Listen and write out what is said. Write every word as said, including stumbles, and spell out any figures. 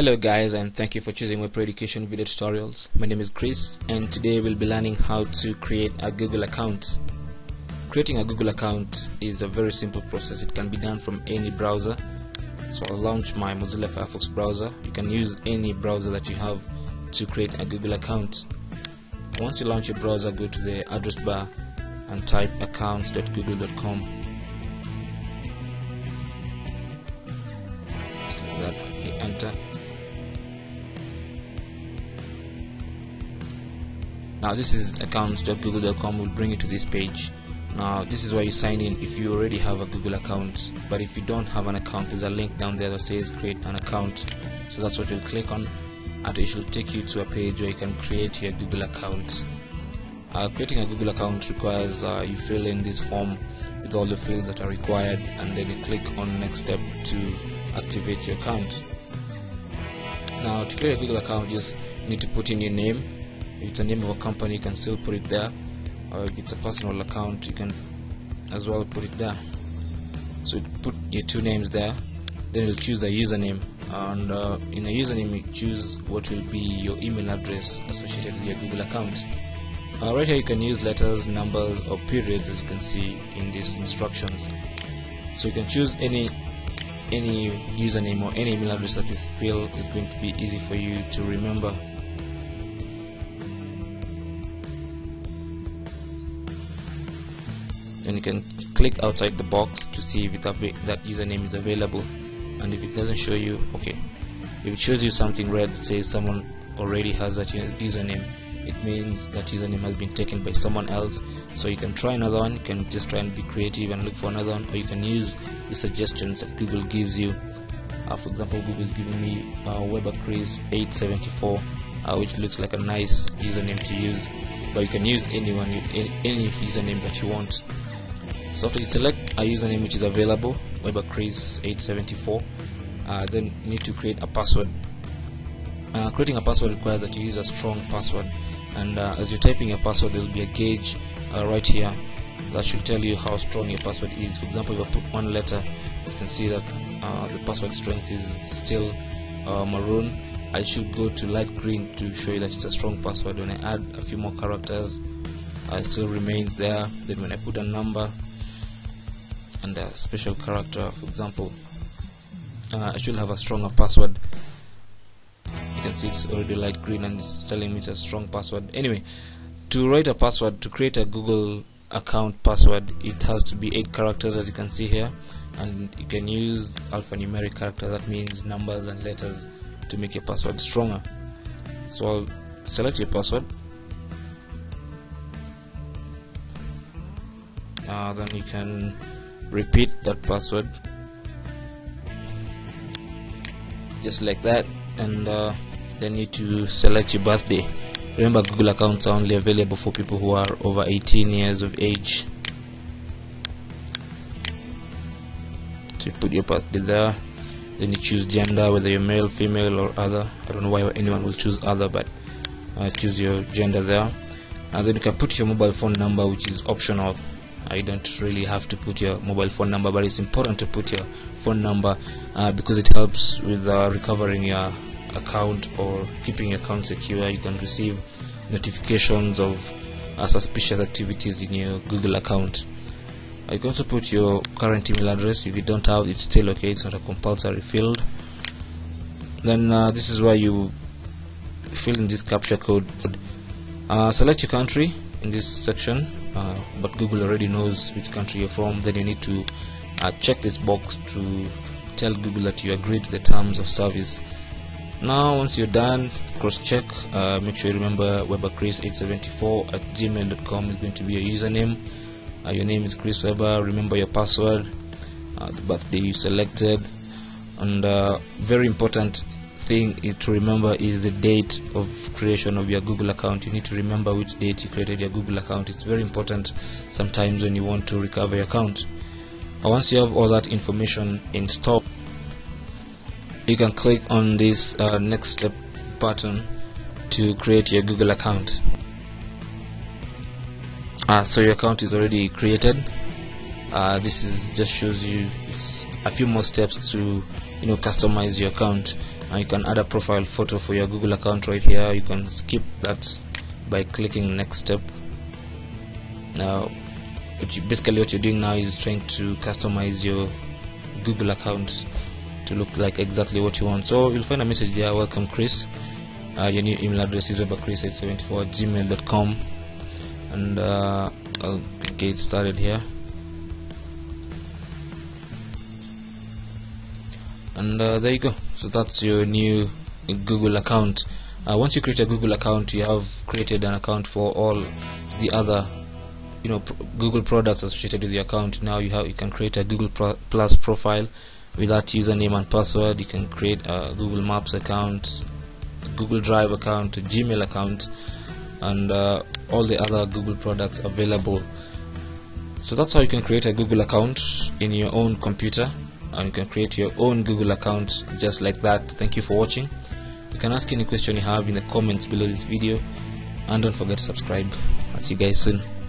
Hello guys, and thank you for choosing WebPro Education video tutorials. My name is Chris, and today we'll be learning how to create a Google account. Creating a Google account is a very simple process. It can be done from any browser. So I'll launch my Mozilla Firefox browser. You can use any browser that you have to create a Google account. Once you launch your browser, go to the address bar and type accounts dot google dot com. Now this is accounts dot google dot com. Will bring you to this page. Now this is where you sign in if you already have a Google account, but if you don't have an account, there's a link down there that says create an account. So that's what you'll click on, and it should take you to a page where you can create your Google account. Uh, creating a Google account requires uh, you fill in this form with all the fields that are required, and then you click on next step to activate your account. Now to create a Google account, you just need to put in your name. If it's a name of a company, you can still put it there, or if it's a personal account, you can as well put it there. So you put your two names there, then you'll choose a username, and uh, in a username you choose what will be your email address associated with your Google account. Uh, right here you can use letters, numbers or periods, as you can see in these instructions. So you can choose any any username or any email address that you feel is going to be easy for you to remember. And you can click outside the box to see if it that username is available, and if it doesn't show you, okay. If it shows you something red that says someone already has that username, it means that username has been taken by someone else. So you can try another one. You can just try and be creative and look for another one, or you can use the suggestions that Google gives you. Uh, for example, Google is giving me uh, Weber Chris eight seventy-four, uh, which looks like a nice username to use, but you can use anyone, any, any username that you want. So after you select a username which is available, Weber Chris eight seventy-four, uh, then you need to create a password. Uh, creating a password requires that you use a strong password, and uh, as you're typing your password, there will be a gauge uh, right here that should tell you how strong your password is. For example, if I put one letter, you can see that uh, the password strength is still uh, maroon. I should go to light green to show you that it's a strong password. When I add a few more characters, I still remain there. Then when I put a number and a special character, for example, uh, I should have a stronger password. You can see it's already light green and it's telling me it's a strong password. Anyway, to write a password, to create a Google account password, it has to be eight characters, as you can see here, and you can use alphanumeric characters, that means numbers and letters, to make your password stronger. So I'll select your password. Uh, then you can repeat that password just like that, and uh, then you need to select your birthday. Remember, Google accounts are only available for people who are over eighteen years of age. So you put your birthday there, then you choose gender, whether you're male, female or other. I don't know why anyone will choose other, but uh, choose your gender there, and then you can put your mobile phone number, which is optional. You don't really have to put your mobile phone number, but it's important to put your phone number uh, because it helps with uh, recovering your account or keeping your account secure. You can receive notifications of uh, suspicious activities in your Google account. You can also put your current email address. If you don't have, it's still okay, it's not a compulsory field. Then uh, this is where you fill in this CAPTCHA code. Uh, select your country in this section, uh, but Google already knows which country you're from. Then you need to uh, check this box to tell Google that you agree to the terms of service. Now once you're done, cross-check, uh, make sure you remember Weber Chris eight seventy-four at gmail dot com is going to be your username. Uh, your name is Chris Weber. Remember your password, uh, the birthday you selected, and uh, very important thing is to remember is the date of creation of your Google account. You need to remember which date you created your Google account. It's very important sometimes when you want to recover your account. Once you have all that information in stock, you can click on this uh, next step button to create your Google account. Uh, so your account is already created. Uh, this is just shows you a few more steps to you know customize your account. and you can add a profile photo for your Google account right here. You can skip that by clicking next step. Now what you, basically what you're doing now is trying to customize your Google account to look like exactly what you want. So you'll find a message there, welcome Chris, uh, your new email address is web chris eight seven four at gmail dot com, and uh, I'll get started here. And uh, there you go. So that's your new Google account. Uh, once you create a Google account, you have created an account for all the other, you know, pr Google products associated with the account. Now you have, you can create a Google Pro Plus profile with that username and password. You can create a Google Maps account, Google Drive account, a Gmail account, and uh, all the other Google products available. So that's how you can create a Google account in your own computer, and you can create your own Google account just like that. Thank you for watching. You can ask any question you have in the comments below this video, and don't forget to subscribe. I'll see you guys soon.